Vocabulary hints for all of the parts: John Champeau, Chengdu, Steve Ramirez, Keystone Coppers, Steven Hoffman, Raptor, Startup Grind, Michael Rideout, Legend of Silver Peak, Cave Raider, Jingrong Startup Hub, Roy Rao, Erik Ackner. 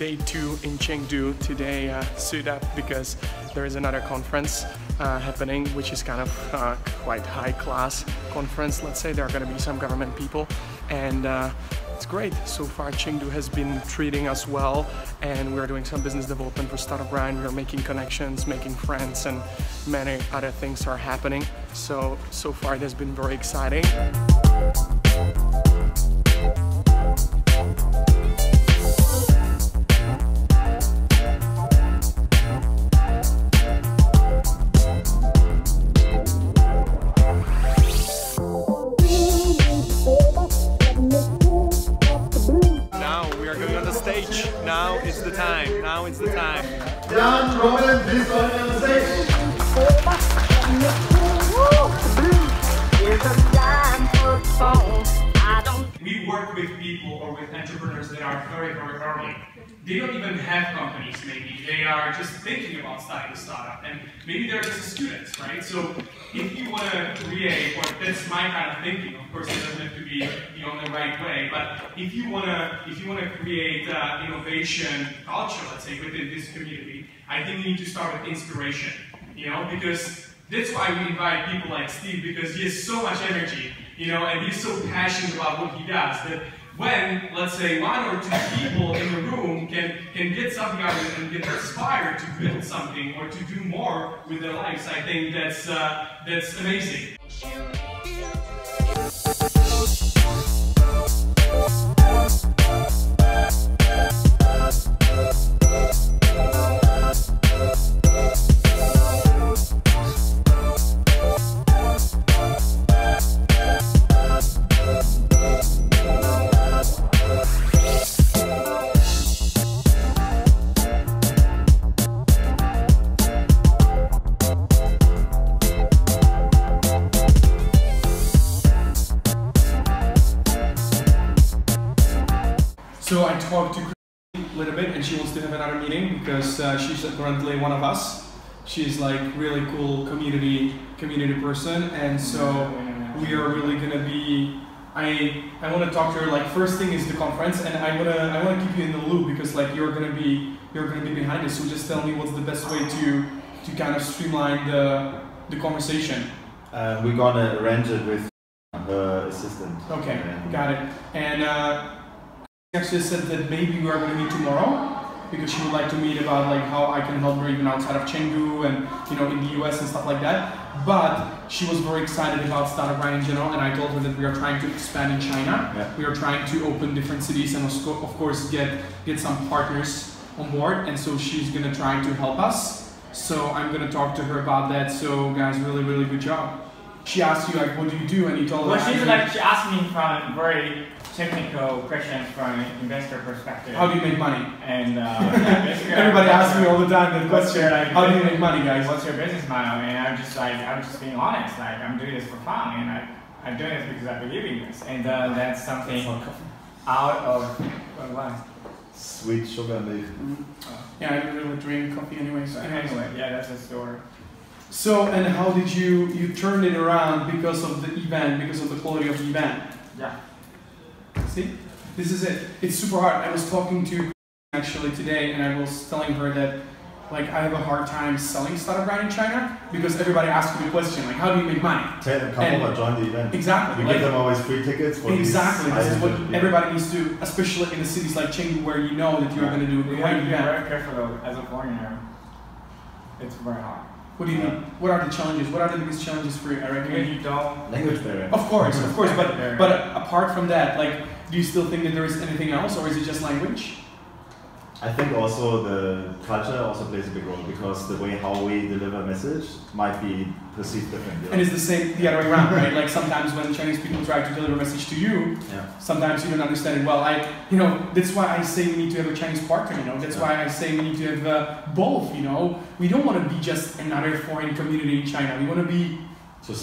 day two in Chengdu today suit up because there is another conference happening, which is kind of quite high class conference, let's say. There are going to be some government people, and it's great. So far Chengdu has been treating us well, and we're doing some business development for Startup Grind. We're making connections, making friends, and many other things are happening. So far it has been very exciting. Now is the time. Now is the time. Round robin this organization. We work with people or with entrepreneurs that are very, very early. They don't even have companies, maybe. They are just thinking about starting a startup, and maybe they're just students, right? So if you want to create, or that's my kind of thinking, of course it doesn't have to be on the right way, but if you want to create innovation culture, let's say, within this community, I think you need to start with inspiration, because that's why we invite people like Steve, because he has so much energy, and he's so passionate about what he does that when, let's say, one or two people in the room can get something out of it and get inspired to build something or to do more with their lives, I think that's amazing. So I talked to Christine a little bit, and she wants to have another meeting because she's currently one of us. She's like really cool community person, and so we are really gonna be. I want to talk to her. Like, first thing is the conference, and I wanna keep you in the loop because like you're gonna be behind this. So just tell me what's the best way to kind of streamline the conversation. We're gonna arrange it with her assistant. Okay, got it. And. Actually said that maybe we are going to meet tomorrow because she would like to meet about like how I can help her even outside of Chengdu and in the US and stuff like that. But she was very excited about Startup Grind in general, and I told her that we are trying to expand in China. Yeah. We are trying to open different cities and of course get some partners on board, and so she's going to try to help us. So I'm going to talk to her about that. So guys, really, really good job. She asked you like, what do you do? And you told her. Well, she asked me from very technical questions from an investor perspective. How do you make money? And everybody asks me all the time that question. How do you make money, guys? What's your business model? And I'm just being honest. Like, I'm doing this for fun, and I'm doing this because I believe in this. And that's something out of what? Sweet sugar leaf. Mm-hmm. Yeah, I don't really drink coffee anyway. So anyway, yeah, that's a story. So, and how did you turn it around because of the event, because of the quality of the event? Yeah. See, this is it. It's super hard. I was talking to actually today, and I was telling her that like I have a hard time selling Startup Grind in China because everybody asks me the question like, how do you make money? Tell them, come over, join the event. Exactly. We give them always free tickets. For exactly. This is what everybody needs to, especially in the cities like Chengdu where you know that you're going to do a great event. Be very careful though, as a foreigner. It's very hard. What do you mean? What are the challenges? What are the biggest challenges for you? I reckon you don't language barrier. Of course, but apart from that, like, do you still think that there is anything else, or is it just language? I think also the culture also plays a big role because the way how we deliver message might be perceived differently. Yeah. And it's the same the other way around, right? Like sometimes when Chinese people try to deliver a message to you, sometimes you don't understand it well. That's why I say we need to have a Chinese partner. That's why I say we need to have both. We don't want to be just another foreign community in China. We want to be. So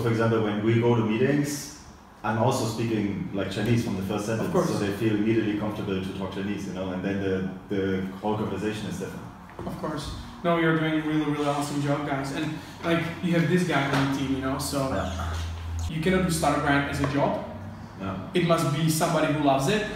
for example, when we go to meetings. I'm also speaking like Chinese from the first sentence, so they feel immediately comfortable to talk Chinese, and then the whole conversation is different. Of course. No, you're doing a really, really awesome job, guys. And like you have this guy on the team, so you cannot do Startup Grind as a job. No. It must be somebody who loves it.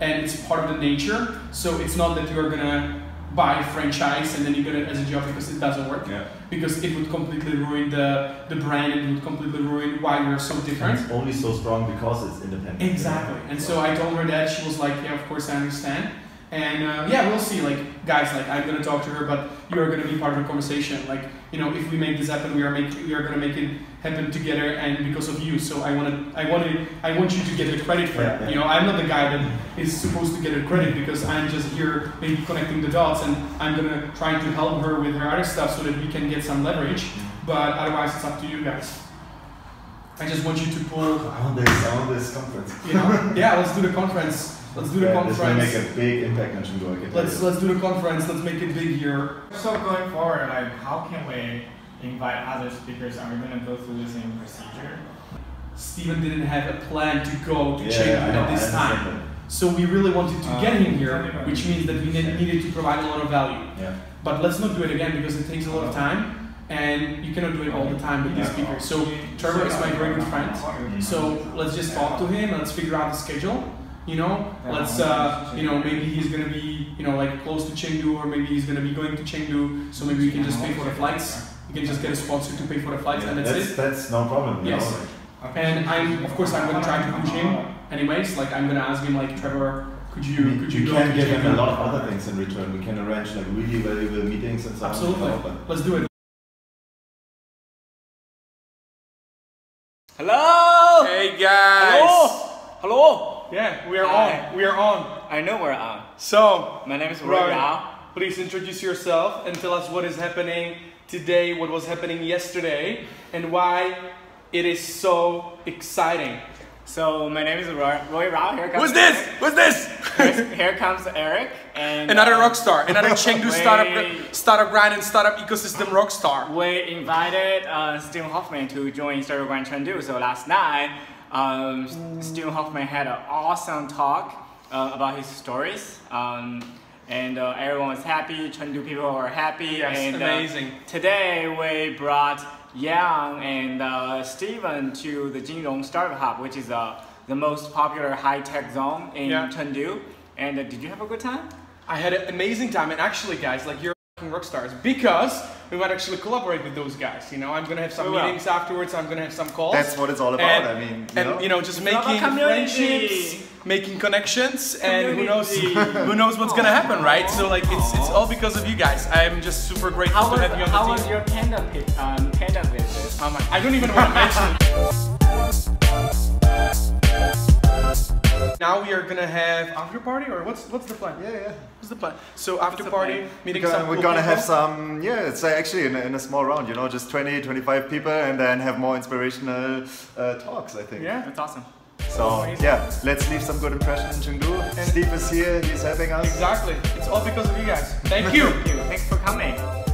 and it's part of the nature. So it's not that you're gonna buy a franchise and then you're gonna as a job, because it doesn't work. Yeah. Because it would completely ruin the brand, and it would completely ruin why we're so different. And it's only so strong because it's independent. Exactly. And so I told her that. She was like, yeah, of course I understand. And yeah, we'll see, like, guys, like, I'm gonna talk to her, but you're gonna be part of the conversation. Like, you know, if we make this happen, we are gonna make it happen together, and because of you. So I want you to get the credit for it. You know, I'm not the guy that is supposed to get the credit, because I'm just here maybe connecting the dots, and I'm gonna try to help her with her other stuff so that we can get some leverage. But otherwise, it's up to you guys. I just want you to pull. I want this conference. You know? Yeah, let's do the conference. Let's do the conference. Let's make a big impact on Chengdu. Let's do the conference. Let's make it big here. So going forward, like, how can we invite other speakers? Are we going to go through the same procedure? Steven didn't have a plan to go to Chengdu at this time. So we really wanted to get him here, which means that we needed to provide a lot of value. Yeah. But let's not do it again, because it takes a lot of time. And you cannot do it all the time with these speakers. So Trevor is my very good friend. So let's just talk to him and let's figure out the schedule. You know, let's, you know, maybe he's going to be, you know, like close to Chengdu, or maybe he's going to be going to Chengdu. So maybe we can just pay for the flights. You can just get a sponsor to pay for the flights, and that's it. That's no problem. Yes. And of course I'm going to try to push him anyways. Like, I'm going to ask him, like, Trevor, could you can give him a lot of other things in return. We can arrange like really valuable meetings and stuff. Absolutely. Let's do it. Hello! Hey guys! Hello! Hello! Yeah, we are on. We are on. I know we're on. So, my name is Roy Rao. Please introduce yourself and tell us what is happening today, what was happening yesterday, and why it is so exciting. So, my name is Roy Rao. Here comes Who's this? Here comes Eric. And another rock star, another Chengdu startup grind and startup ecosystem rock star. We invited Steven Hoffman to join Startup Grind Chengdu. So last night, Steven Hoffman had an awesome talk about his stories. And everyone was happy. Chengdu people were happy. Yes, and, amazing. Today we brought Yang and Steven to the Jingrong Startup Hub, which is the most popular high-tech zone in Chengdu. And did you have a good time? I had an amazing time. And actually, guys, like, you're rock stars, because we might actually collaborate with those guys. You know, I'm gonna have some meetings afterwards. I'm gonna have some calls. That's what it's all about. And, I mean, you know, just making friendships, making connections, and who knows what's gonna happen, right? So like, it's all because of you guys. I'm just super grateful to have you on the team. How was your panda visit? I don't even want to mention. Now we are gonna have after party, or what's the plan? Yeah. What's the plan? So after party, meeting some. We're gonna have some. Yeah, it's actually in a small round. You know, just 20, 25 people, and then have more inspirational talks, I think. Yeah, that's awesome. So yeah, let's leave some good impression in Chengdu. And Steve is here. He's helping us. Exactly. It's all because of you guys. Thank you. Thanks for coming.